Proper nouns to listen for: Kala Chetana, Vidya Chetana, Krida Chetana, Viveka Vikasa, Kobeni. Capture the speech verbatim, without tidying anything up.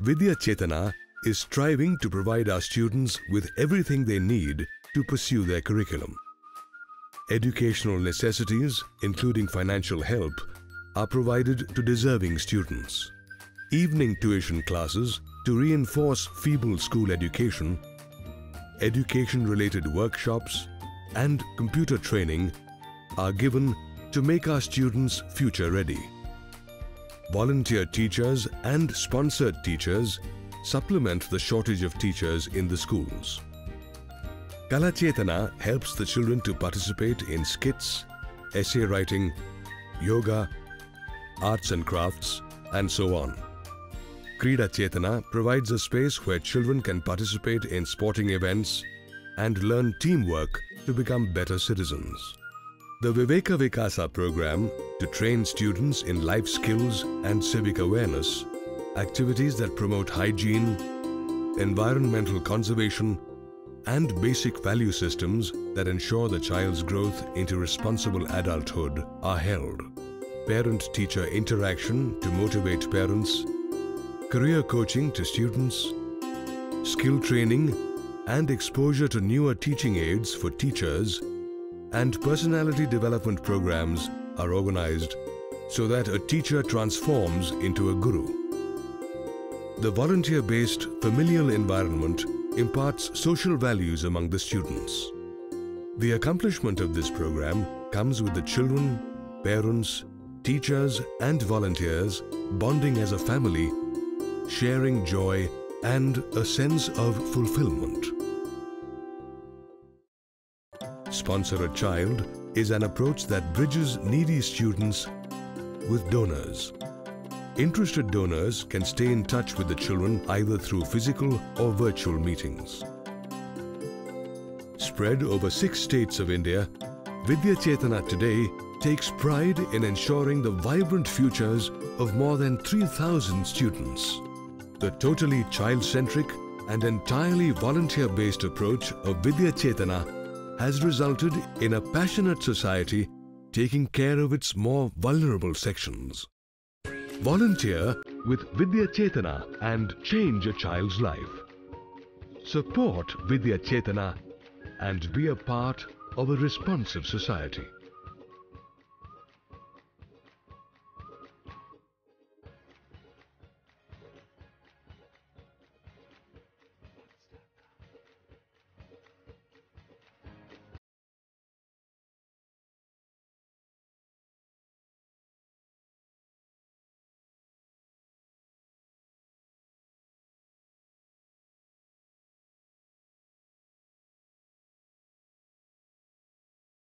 Vidya Chetana is striving to provide our students with everything they need to pursue their curriculum. Educational necessities, including financial help, are provided to deserving students. Evening tuition classes to reinforce feeble school education, education-related workshops and computer training are given to make our students future-ready. Volunteer teachers and sponsored teachers supplement the shortage of teachers in the schools. Kala Chetana helps the children to participate in skits, essay writing, yoga, arts and crafts, and so on. Krida Chetana provides a space where children can participate in sporting events and learn teamwork to become better citizens. The Viveka Vikasa program to train students in life skills and civic awareness, activities that promote hygiene, environmental conservation, and basic value systems that ensure the child's growth into responsible adulthood are held. Parent-teacher interaction to motivate parents, career coaching to students, skill training and exposure to newer teaching aids for teachers, and personality development programs are organized so that a teacher transforms into a guru. The volunteer-based familial environment imparts social values among the students. The accomplishment of this program comes with the children, parents, teachers and volunteers bonding as a family, sharing joy and a sense of fulfillment. Sponsor a Child is an approach that bridges needy students with donors. Interested donors can stay in touch with the children either through physical or virtual meetings. Spread over six states of India, Vidya Chetana today takes pride in ensuring the vibrant futures of more than three thousand students. The totally child-centric and entirely volunteer-based approach of Vidya Chetana has resulted in a passionate society taking care of its more vulnerable sections. Volunteer with Vidya Chetana and change a child's life. Support Vidya Chetana and be a part of a responsive society.